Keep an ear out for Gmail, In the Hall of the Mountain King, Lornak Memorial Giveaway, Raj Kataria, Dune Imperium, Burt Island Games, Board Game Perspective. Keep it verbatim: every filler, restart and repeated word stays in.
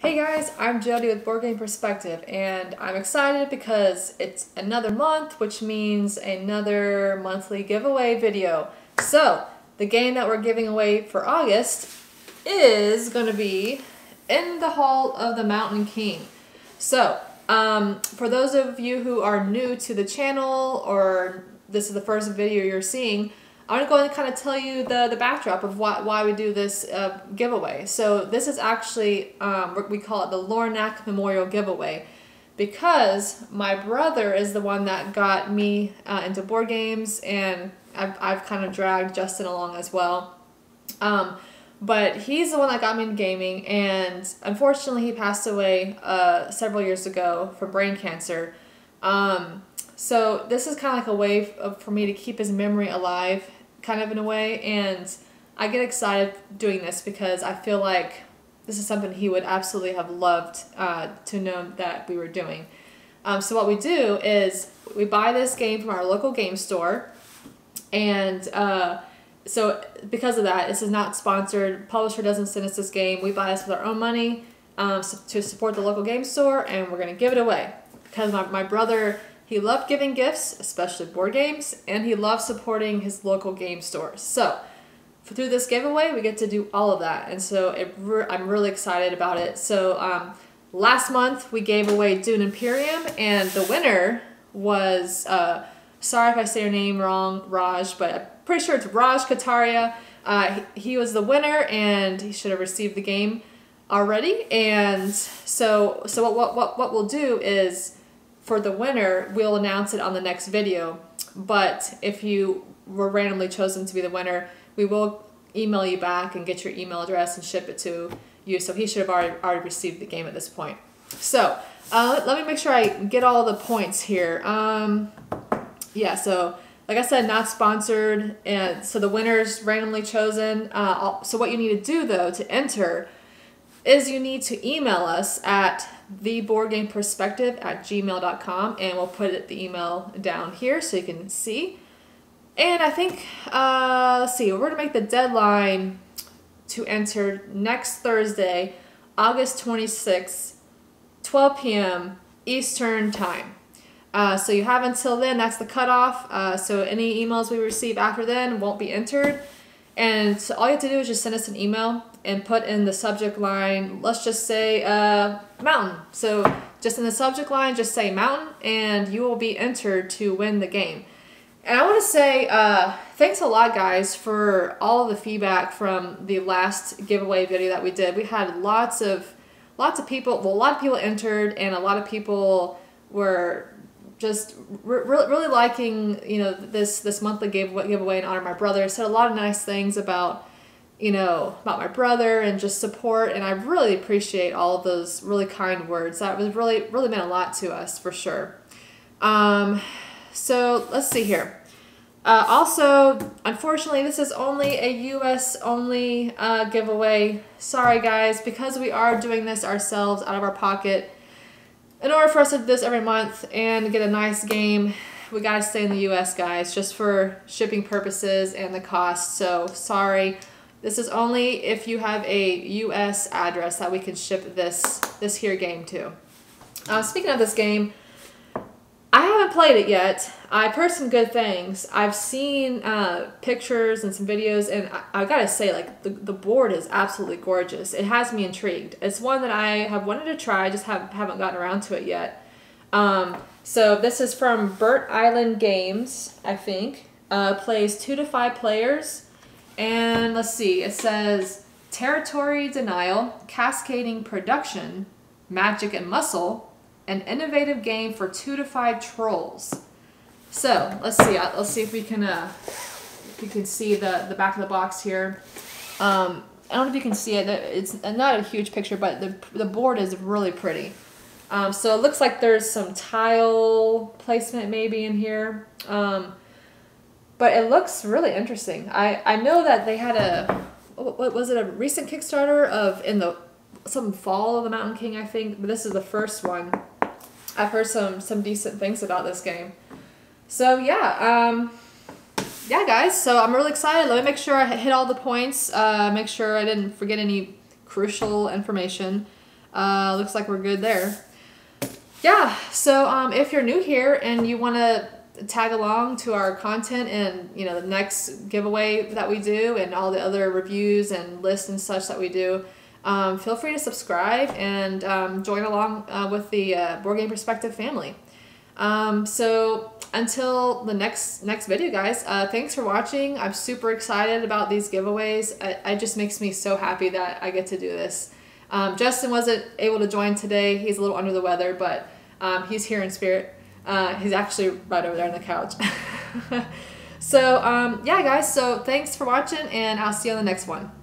Hey guys, I'm Jody with Board Game Perspective, and I'm excited because it's another month, which means another monthly giveaway video. So, the game that we're giving away for August is going to be In the Hall of the Mountain King. So, um, for those of you who are new to the channel, or this is the first video you're seeing, I'm going to go and kind of tell you the, the backdrop of why, why we do this uh, giveaway. So this is actually, um, we call it the Lornak Memorial Giveaway, because my brother is the one that got me uh, into board games, and I've, I've kind of dragged Justin along as well. Um, but he's the one that got me into gaming, and unfortunately he passed away uh, several years ago from brain cancer. Um, so this is kind of like a way of, for me to keep his memory alive, kind of in a way, and I get excited doing this because I feel like this is something he would absolutely have loved uh, to know that we were doing. Um, so what we do is we buy this game from our local game store, and uh, so because of that, this is not sponsored. Publisher doesn't send us this game. We buy this with our own money um, so, to support the local game store, and we're going to give it away because my, my brother, he loved giving gifts, especially board games, and he loved supporting his local game stores. So through this giveaway, we get to do all of that, and so it re I'm really excited about it. So um, last month, we gave away Dune Imperium, and the winner was, uh, sorry if I say your name wrong, Raj, but I'm pretty sure it's Raj Kataria. Uh, he, he was the winner, and he should have received the game already. And so, so what, what, what, what we'll do is, for the winner, we'll announce it on the next video, but if you were randomly chosen to be the winner, we will email you back and get your email address and ship it to you. So he should have already, already received the game at this point. So uh, let me make sure I get all the points here. Um, yeah, so like I said, not sponsored, and so the winner's randomly chosen. Uh, so what you need to do though to enter is you need to email us at the board game perspective at gmail dot com, and we'll put it, the email down here so you can see. And I think, uh, let's see, we're going to make the deadline to enter next Thursday, August twenty-sixth, twelve p m Eastern Time. Uh, so you have until then, that's the cutoff. Uh, so any emails we receive after then won't be entered. And so all you have to do is just send us an email and put in the subject line, let's just say uh, mountain. So just in the subject line, just say mountain, and you will be entered to win the game. And I want to say uh, thanks a lot, guys, for all of the feedback from the last giveaway video that we did. We had lots of, lots of people, well, a lot of people entered, and a lot of people were just re really liking, you know, this this monthly give giveaway in honor of my brother. Said a lot of nice things about, you know, about my brother and just support, and I really appreciate all of those really kind words. That was really really meant a lot to us for sure. Um, so let's see here. Uh, also, unfortunately, this is only a U S only uh, giveaway. Sorry guys, because we are doing this ourselves out of our pocket. In order for us to do this every month and get a nice game, we gotta stay in the U S, guys, just for shipping purposes and the cost. So sorry, this is only if you have a U S address that we can ship this this here game to. Uh, speaking of this game, I haven't played it yet. I've heard some good things. I've seen uh, pictures and some videos, and I, I gotta say, like, the, the board is absolutely gorgeous. It has me intrigued. It's one that I have wanted to try. I just have, haven't gotten around to it yet. Um, so this is from Burt Island Games, I think. Uh, plays two to five players, and let's see. It says territory denial, cascading production, magic and muscle, an innovative game for two to five trolls. So let's see. Let's see if we can uh, if you can see the the back of the box here. Um, I don't know if you can see it. It's not a huge picture, but the the board is really pretty. Um, so it looks like there's some tile placement maybe in here. Um, but it looks really interesting. I I know that they had a what was it a recent Kickstarter of in the some Fall of the Mountain King, I think, but this is the first one. I've heard some some decent things about this game. So yeah, um, yeah guys, so I'm really excited. Let me make sure I hit all the points, uh, make sure I didn't forget any crucial information. Uh, looks like we're good there. Yeah, so um, if you're new here and you want to tag along to our content and, you know, the next giveaway that we do and all the other reviews and lists and such that we do, um, feel free to subscribe and um, join along uh, with the uh, Board Game Perspective family. Um, so until the next next video, guys, uh, thanks for watching. I'm super excited about these giveaways. It, it just makes me so happy that I get to do this. Um, Justin wasn't able to join today. He's a little under the weather, but um, he's here in spirit. Uh, he's actually right over there on the couch. So, um, yeah, guys, so thanks for watching, and I'll see you on the next one.